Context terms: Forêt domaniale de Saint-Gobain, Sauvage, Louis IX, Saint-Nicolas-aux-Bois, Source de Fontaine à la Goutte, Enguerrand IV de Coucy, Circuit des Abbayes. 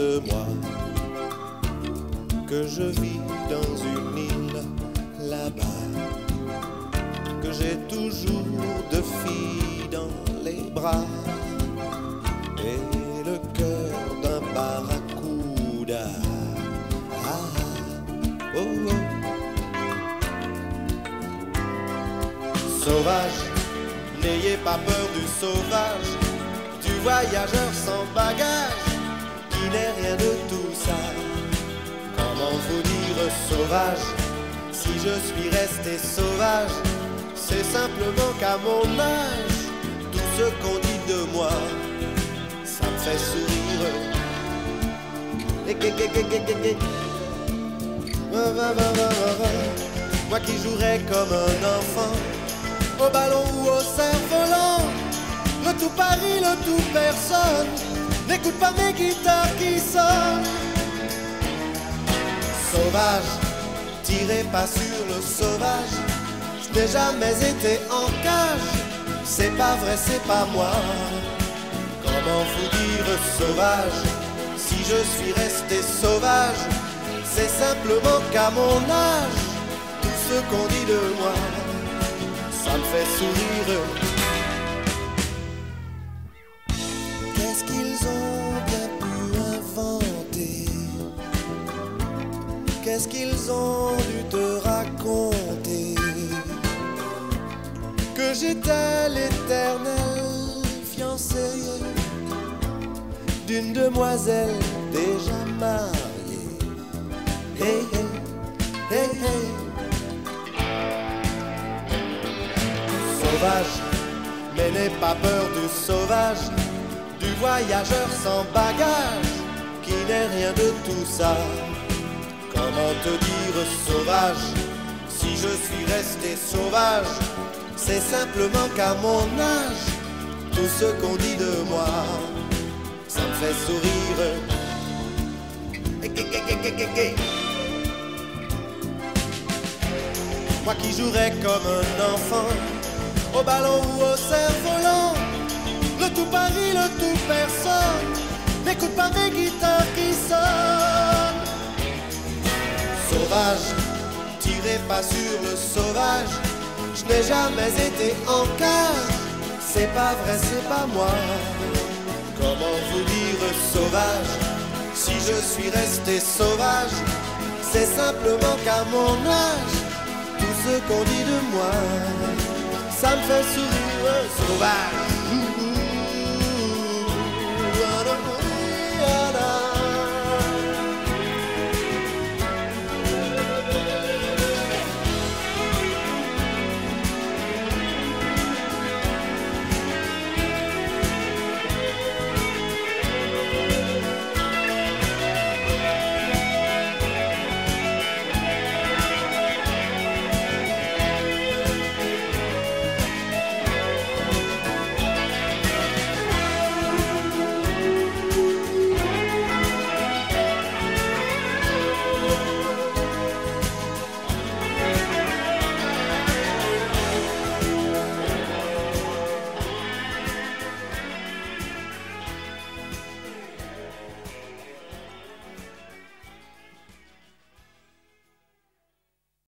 de moi que je vis dans une île là-bas, que j'ai toujours deux filles dans les bras et le cœur d'un barracuda. Ah, oh, oh. Sauvage, n'ayez pas peur du sauvage, du voyageur sans bagage, qui n'est rien de tout ça. Comment vous dire sauvage, si je suis resté sauvage, c'est simplement qu'à mon âge, tout ce qu'on dit de moi, ça me fait sourire. Moi qui jouerais comme un enfant, au ballon ou au cerf-volant, le tout Paris, le tout personne n'écoute pas mes guitares qui sonnent. Sauvage, tirez pas sur le sauvage, je n'ai jamais été en cage, c'est pas vrai, c'est pas moi. Comment vous dire sauvage, si je suis resté sauvage, c'est simplement qu'à mon âge, tout ce qu'on dit de moi, ça me fait sourire. Qu'est-ce qu'ils ont bien pu inventer? Qu'est-ce qu'ils ont dû te raconter? Que j'étais l'éternel fiancé d'une demoiselle déjà mariée. Hey, hey, hey, hey. Sauvage, mais n'aie pas peur du sauvage, du voyageur sans bagage, qui n'est rien de tout ça. Comment te dire sauvage, si je suis resté sauvage, c'est simplement qu'à mon âge, tout ce qu'on dit de moi, ça me fait sourire. Moi qui jouerais comme un enfant, au ballon ou au cerf-volant, le tout Paris, le tout personne n'écoute pas mes guitares qui sonnent. Sauvage, tirez pas sur le sauvage, je n'ai jamais été en cage, c'est pas vrai, c'est pas moi. Comment vous dire sauvage, si je suis resté sauvage, c'est simplement qu'à mon âge, tout ce qu'on dit de moi, ça me fait sourire sauvage.